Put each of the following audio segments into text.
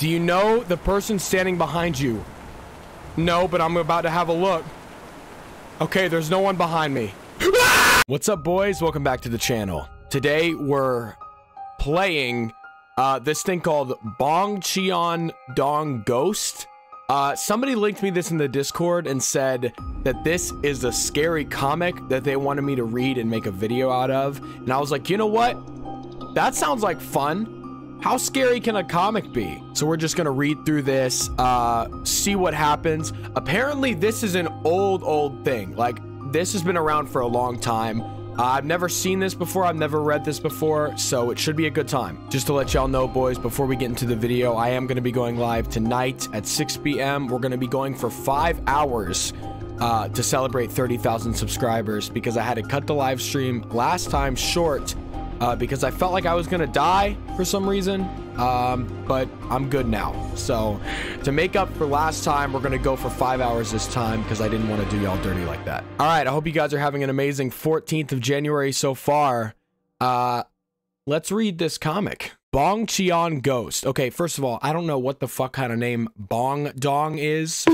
Do you know the person standing behind you? No, but I'm about to have a look. Okay, there's no one behind me. What's up, boys? Welcome back to the channel. Today, we're playing this thing called Bongcheon-Dong Ghost. Somebody linked me this in the Discord and said that this is a scary comic that they wanted me to read and make a video out of. And I was like, you know what? That sounds like fun. How scary can a comic be? So we're just gonna read through this, see what happens. Apparently this is an old thing. Like, this has been around for a long time. I've never seen this before, I've never read this before, so it should be a good time. Just to let y'all know, boys, before we get into the video, I am gonna be going live tonight at 6 p.m. We're gonna be going for 5 hours to celebrate 30,000 subscribers, because I had to cut the live stream last time short because I felt like I was gonna die for some reason, but I'm good now. So to make up for last time, we're gonna go for 5 hours this time because I didn't want to do y'all dirty like that. All right, I hope you guys are having an amazing 14th of January so far. Let's read this comic. Bongcheon Ghost. Okay, first of all, I don't know what the fuck kind of name Bong Dong is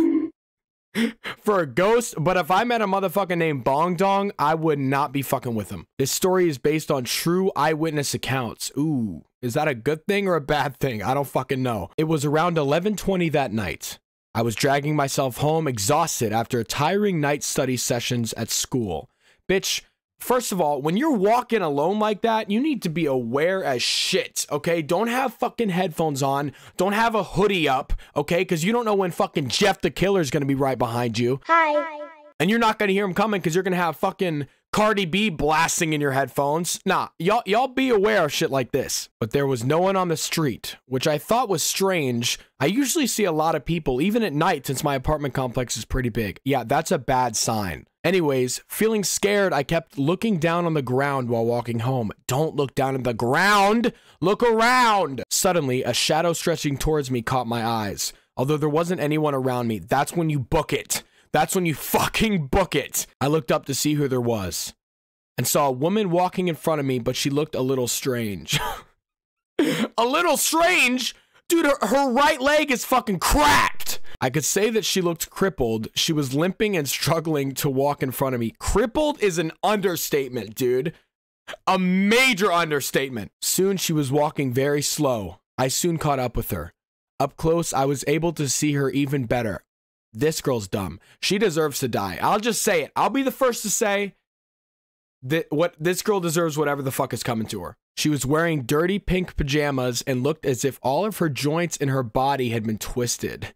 for a ghost, but if I met a motherfucker named Bong Dong, I would not be fucking with him. This story is based on true eyewitness accounts. Ooh, is that a good thing or a bad thing? I don't fucking know. It was around 11:20 that night. I was dragging myself home exhausted after a tiring night study sessions at school. Bitch, first of all, when you're walking alone like that, you need to be aware as shit, okay? Don't have fucking headphones on. Don't have a hoodie up, okay? Because you don't know when fucking Jeff the Killer is going to be right behind you. Hi. And you're not going to hear him coming because you're going to have fucking Cardi B blasting in your headphones. Nah, y'all be aware of shit like this. But there was no one on the street, which I thought was strange. I usually see a lot of people, even at night, since my apartment complex is pretty big. Yeah, that's a bad sign. Anyways, feeling scared, I kept looking down on the ground while walking home. Don't look down at the ground! Look around! Suddenly, a shadow stretching towards me caught my eyes. Although there wasn't anyone around me, that's when you book it. That's when you fucking book it! I looked up to see who there was, and saw a woman walking in front of me, but she looked a little strange. A little strange?! Dude, her right leg is fucking cracked! I could say that she looked crippled. She was limping and struggling to walk in front of me. Crippled is an understatement, dude. A major understatement. Soon she was walking very slow. I soon caught up with her. Up close, I was able to see her even better. This girl's dumb. She deserves to die. I'll just say it. I'll be the first to say that this girl deserves whatever the fuck is coming to her. She was wearing dirty pink pajamas and looked as if all of her joints in her body had been twisted.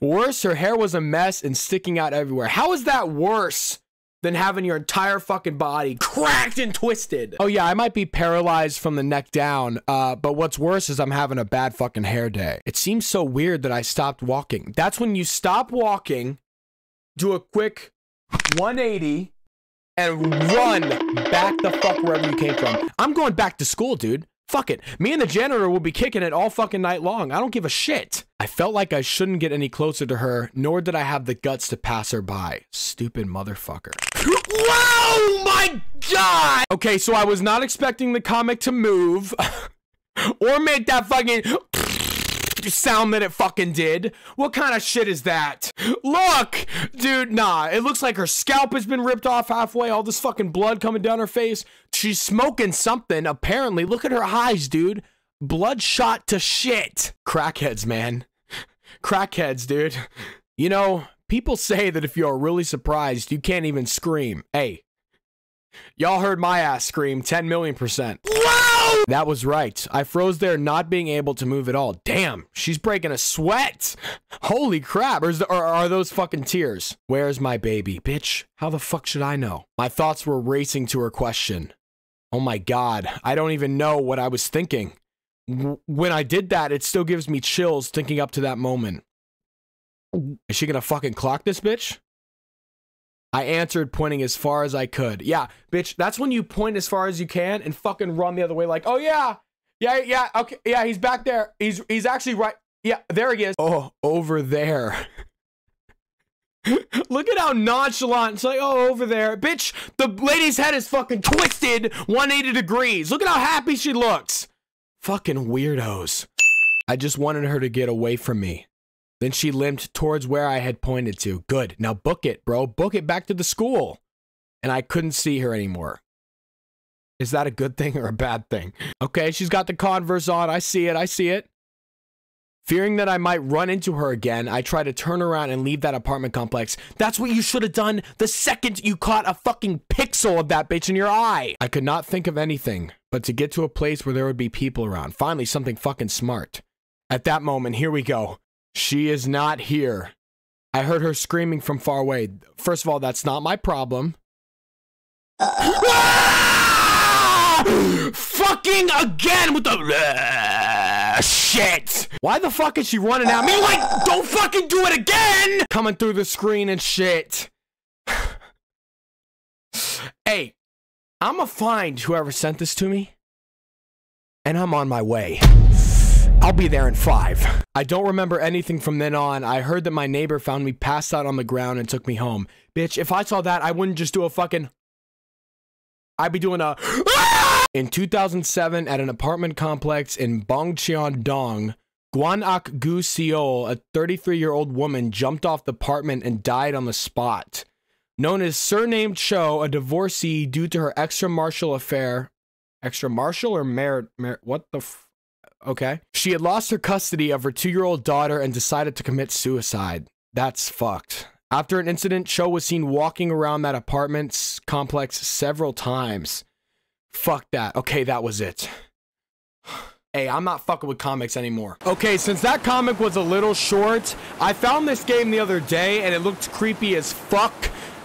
Worse, her hair was a mess and sticking out everywhere. How is that worse than having your entire fucking body cracked and twisted? Oh yeah, I might be paralyzed from the neck down, but what's worse is I'm having a bad fucking hair day. It seems so weird that I stopped walking. That's when you stop walking, do a quick 180, and run back the fuck wherever you came from. I'm going back to school, dude. Fuck it. Me and the janitor will be kicking it all fucking night long. I don't give a shit. I felt like I shouldn't get any closer to her, nor did I have the guts to pass her by. Stupid motherfucker. Wow, my God! Okay, so I was not expecting the comic to move or make that fucking sound that it fucking did. What kind of shit is that? Look! Dude, nah. It looks like her scalp has been ripped off halfway. All this fucking blood coming down her face. She's smoking something, apparently. Look at her eyes, dude. Bloodshot to shit. Crackheads, man. Crackheads, dude. You know, people say that if you're really surprised, you can't even scream. Hey, y'all heard my ass scream 10,000,000%. Wow! That was right. I froze there, not being able to move at all. Damn, she's breaking a sweat. Holy crap, or are those fucking tears? Where's my baby? Bitch, how the fuck should I know? My thoughts were racing to her question. Oh my God, I don't even know what I was thinking. When I did that, it still gives me chills thinking up to that moment. Is she gonna fucking clock this bitch? I answered, pointing as far as I could. Yeah, bitch, that's when you point as far as you can and fucking run the other way like, oh yeah, yeah, okay, yeah, he's back there. He's actually right, yeah, there he is. Oh, over there. Look at how nonchalant. It's like, oh, over there. Bitch, the lady's head is fucking twisted 180 degrees. Look at how happy she looks. Fucking weirdos. I just wanted her to get away from me. Then she limped towards where I had pointed to. Good. Now book it, bro. Book it back to the school. And I couldn't see her anymore. Is that a good thing or a bad thing? Okay, she's got the Converse on. I see it. I see it. Fearing that I might run into her again, I try to turn around and leave that apartment complex. That's what you should have done the second you caught a fucking pixel of that bitch in your eye. I could not think of anything but to get to a place where there would be people around. Finally, something fucking smart. At that moment, here we go. She is not here. I heard her screaming from far away. First of all, that's not my problem. Fucking again with the shit. Why the fuck is she running at me? Like, don't fucking do it again. Coming through the screen and shit. Hey, I'ma find whoever sent this to me. And I'm on my way. I'll be there in 5. I don't remember anything from then on. I heard that my neighbor found me passed out on the ground and took me home. Bitch, if I saw that, I wouldn't just do a fucking... I'd be doing a... In 2007, at an apartment complex in Bongcheon-Dong, Gwanak-gu, Seoul, a 33-year-old woman jumped off the apartment and died on the spot. Known as surnamed Cho, a divorcee due to her extramarital affair... Extramarital or what the f... Okay. She had lost her custody of her 2-year-old daughter and decided to commit suicide. That's fucked. After an incident, Cho was seen walking around that apartment complex several times. Fuck that. Okay, that was it. Hey, I'm not fucking with comics anymore. Okay, since that comic was a little short, I found this game the other day and it looked creepy as fuck.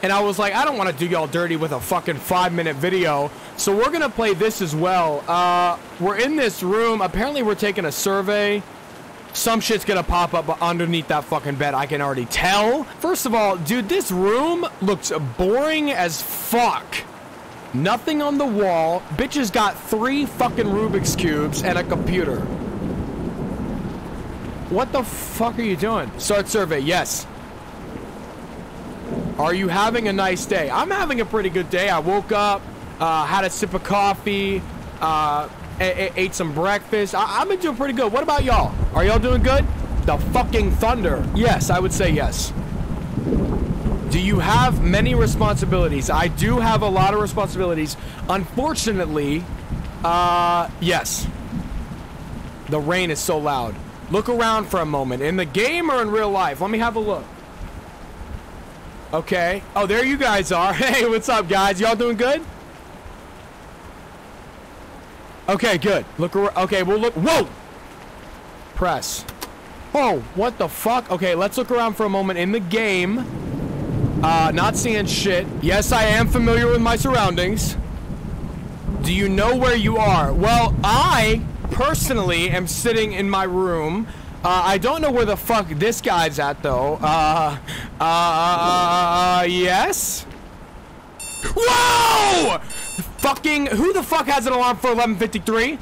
And I was like, I don't want to do y'all dirty with a fucking 5-minute video. So we're going to play this as well. We're in this room. Apparently, we're taking a survey. Some shit's going to pop up underneath that fucking bed. I can already tell. First of all, dude, this room looks boring as fuck. Nothing on the wall. Bitches got 3 fucking Rubik's Cubes and a computer. What the fuck are you doing? Start survey, yes. Are you having a nice day? I'm having a pretty good day. I woke up, had a sip of coffee, ate some breakfast. I've been doing pretty good. What about y'all? Are y'all doing good? The fucking thunder. Yes, I would say yes. Do you have many responsibilities? I do have a lot of responsibilities. Unfortunately, yes. The rain is so loud. Look around for a moment. In the game or in real life? Let me have a look. Okay. Oh, there you guys are. Hey, what's up, guys? Y'all doing good? Okay, good. Look around. Okay, we'll look. Whoa! Press. Oh, what the fuck? Okay, let's look around for a moment in the game. Not seeing shit. Yes, I am familiar with my surroundings. Do you know where you are? Well, I personally am sitting in my room. I don't know where the fuck this guy's at, though. Yes? Whoa! Fucking, who the fuck has an alarm for 11:53?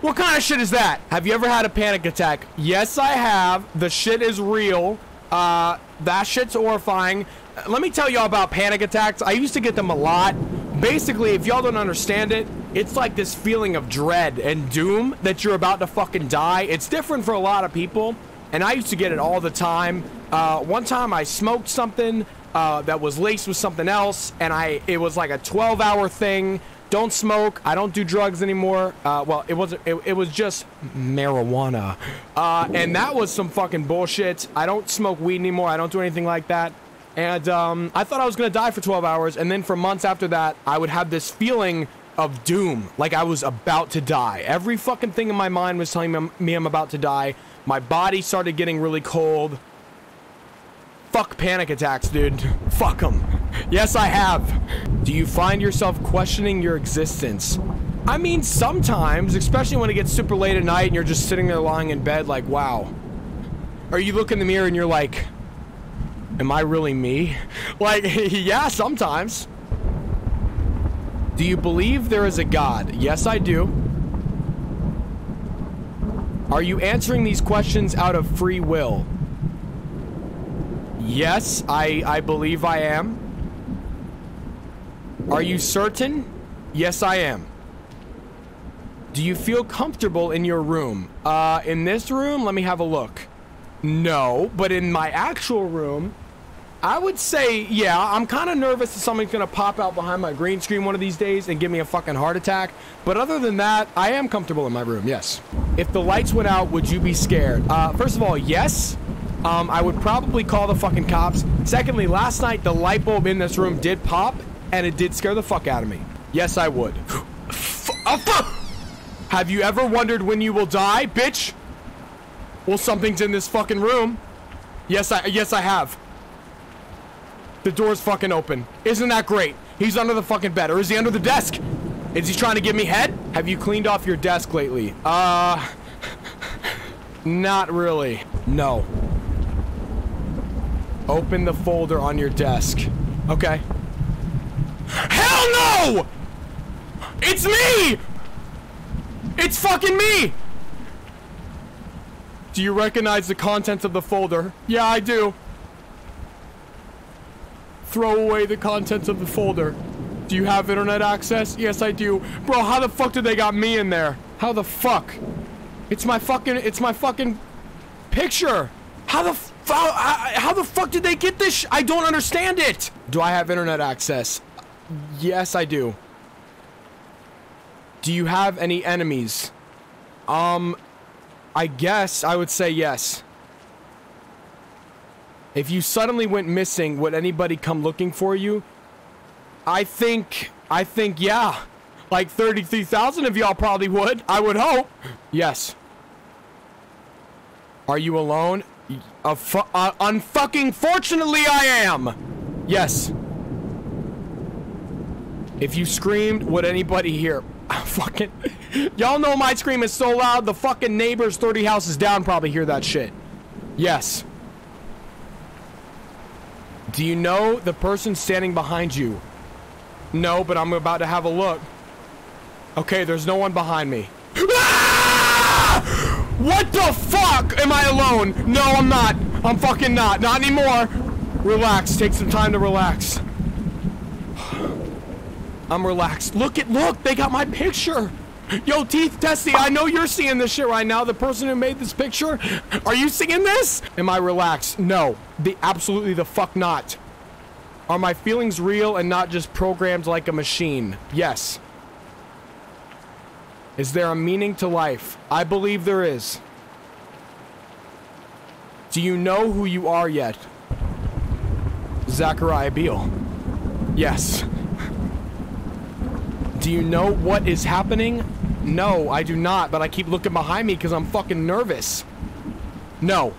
What kind of shit is that? Have you ever had a panic attack? Yes, I have. The shit is real. That shit's horrifying. Let me tell y'all about panic attacks. I used to get them a lot. Basically, if y'all don't understand it, it's like this feeling of dread and doom that you're about to fucking die. It's different for a lot of people, and I used to get it all the time. One time I smoked something that was laced with something else, and it was like a 12-hour thing. Don't smoke. I don't do drugs anymore. Well, it was just marijuana. And that was some fucking bullshit. I don't smoke weed anymore. I don't do anything like that. And I thought I was gonna die for 12 hours, and then for months after that, I would have this feeling of doom, like I was about to die. Every fucking thing in my mind was telling me I'm about to die. My body started getting really cold. Fuck panic attacks, dude. Fuck them. Yes, I have. Do you find yourself questioning your existence? I mean, sometimes, especially when it gets super late at night and you're just sitting there lying in bed like, wow. Or you look in the mirror and you're like, am I really me? Like, yeah, sometimes. Do you believe there is a God? Yes, I do. Are you answering these questions out of free will? Yes, I believe I am. Are you certain? Yes, I am. Do you feel comfortable in your room? In this room, let me have a look. No, but in my actual room, I would say, yeah, I'm kind of nervous that somebody's going to pop out behind my green screen one of these days and give me a fucking heart attack. But other than that, I am comfortable in my room, yes. If the lights went out, would you be scared? First of all, yes. I would probably call the fucking cops. Secondly, last night, the light bulb in this room did pop, and it did scare the fuck out of me. Yes, I would. Have you ever wondered when you will die, bitch? Well, something's in this fucking room. Yes, I have. The door's fucking open. Isn't that great? He's under the fucking bed. Or is he under the desk? Is he trying to give me head? Have you cleaned off your desk lately? Not really. No. Open the folder on your desk. Okay. Hell no! It's me! It's fucking me! Do you recognize the contents of the folder? Yeah, I do. Throw away the contents of the folder. Do you have internet access? Yes, I do. Bro, how the fuck did they got me in there? How the fuck? It's my fucking picture. How the fuck did they get this sh- I don't understand it. Do I have internet access? Yes, I do. Do you have any enemies? I guess I would say yes. If you suddenly went missing, would anybody come looking for you? I think, yeah. Like 33,000 of y'all probably would. I would hope. Yes. Are you alone? Unfucking fortunately, I am. Yes. If you screamed, would anybody hear? Fucking, y'all know my scream is so loud, the fucking neighbors 30 houses down probably hear that shit. Yes. Do you know the person standing behind you? No, but I'm about to have a look. Okay, there's no one behind me. Ah! What the fuck? Am I alone? No, I'm not. I'm fucking not. Not anymore. Relax. Take some time to relax. I'm relaxed. Look, they got my picture. Yo, TeethTesty, I know you're seeing this shit right now. The person who made this picture. Are you seeing this? Am I relaxed? No, absolutely the fuck not. Are my feelings real and not just programmed like a machine? Yes. Is there a meaning to life? I believe there is. Do you know who you are yet? Zechariah Beale. Yes. Do you know what is happening? No, I do not, but I keep looking behind me because I'm fucking nervous. No.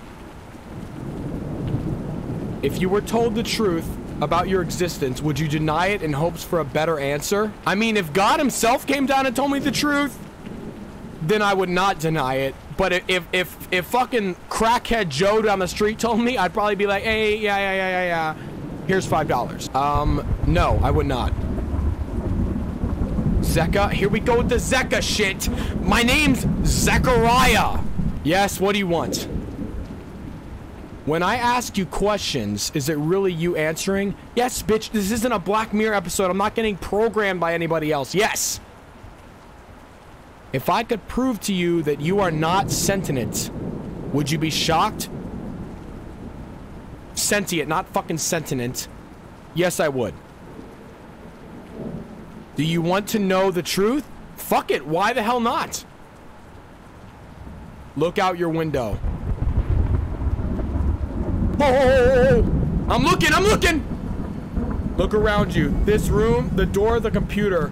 If you were told the truth about your existence, would you deny it in hopes for a better answer? I mean, if God himself came down and told me the truth, then I would not deny it. But if fucking crackhead Joe down the street told me, I'd probably be like, hey, yeah. Here's $5. No, I would not. Zecca, here we go with the Zecca shit. My name's Zechariah. Yes, what do you want? When I ask you questions, is it really you answering? Yes, bitch, this isn't a Black Mirror episode. I'm not getting programmed by anybody else. Yes. If I could prove to you that you are not sentient, would you be shocked? Sentient, not fucking sentient. Yes, I would. Do you want to know the truth? Fuck it, why the hell not? Look out your window. Oh, I'm looking! Look around you. This room, the door, the computer,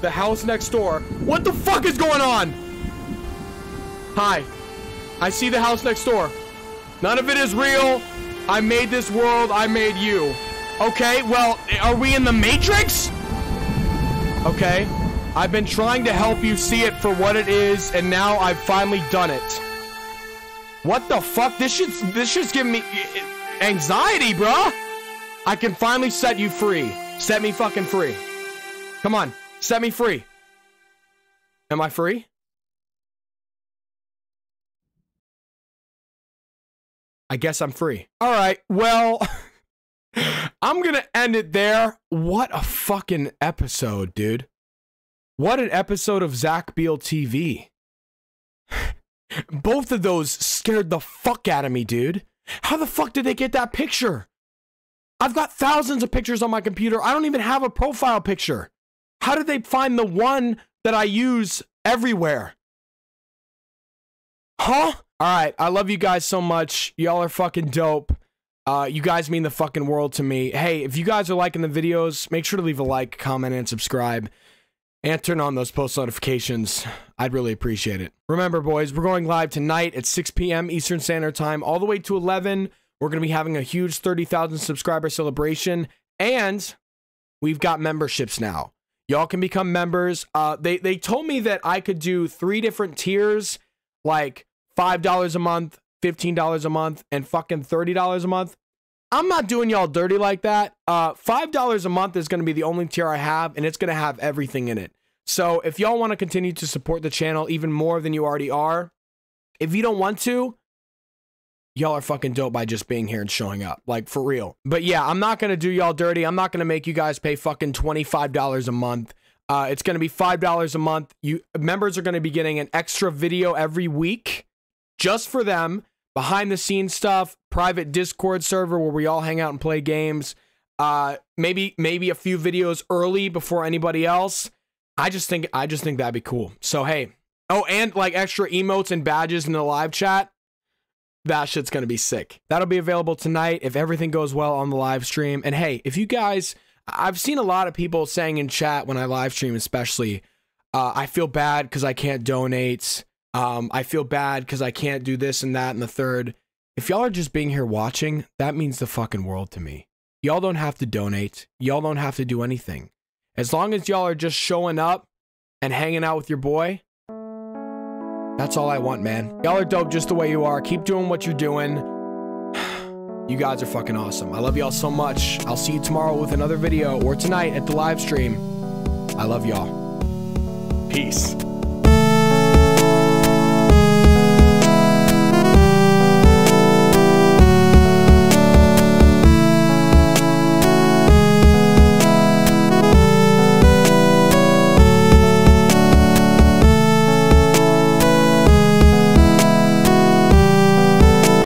the house next door. What the fuck is going on? Hi. I see the house next door. None of it is real. I made this world, I made you. Okay, well, are we in the Matrix? Okay, I've been trying to help you see it for what it is, and now I've finally done it. What the fuck? This shit's giving me anxiety, bruh. I can finally set you free. Set me fucking free. Come on, set me free. Am I free? I guess I'm free. All right, well... I'm gonna end it there. What a fucking episode, dude. What an episode of Zach Beale TV. Both of those scared the fuck out of me, dude. How the fuck did they get that picture? I've got thousands of pictures on my computer. I don't even have a profile picture. How did they find the one that I use everywhere? Huh? All right. I love you guys so much. Y'all are fucking dope. You guys mean the fucking world to me. Hey, if you guys are liking the videos, make sure to leave a like, comment, and subscribe. And turn on those post notifications. I'd really appreciate it. Remember, boys, we're going live tonight at 6 p.m. Eastern Standard Time all the way to 11. We're going to be having a huge 30,000 subscriber celebration. And we've got memberships now. Y'all can become members. They told me that I could do 3 different tiers, like $5 a month, $15 a month, and fucking $30 a month. I'm not doing y'all dirty like that. $5 a month is going to be the only tier I have, and it's going to have everything in it. So if y'all want to continue to support the channel even more than you already are, if you don't want to, y'all are fucking dope by just being here and showing up. Like, for real. But yeah, I'm not going to do y'all dirty. I'm not going to make you guys pay fucking $25 a month. It's going to be $5 a month. Members are going to be getting an extra video every week just for them. Behind the scenes stuff, private Discord server where we all hang out and play games. Maybe a few videos early before anybody else. I just think that'd be cool. So hey, oh, and like extra emotes and badges in the live chat. That shit's gonna be sick. That'll be available tonight if everything goes well on the live stream. And hey, if you guys, I've seen a lot of people saying in chat when I live stream, especially, I feel bad because I can't donate. I feel bad because I can't do this and that and the third. If y'all are just being here watching, that means the fucking world to me. Y'all don't have to donate. Y'all don't have to do anything. As long as y'all are just showing up and hanging out with your boy, that's all I want, man. Y'all are dope just the way you are. Keep doing what you're doing. You guys are fucking awesome. I love y'all so much. I'll see you tomorrow with another video or tonight at the live stream. I love y'all. Peace.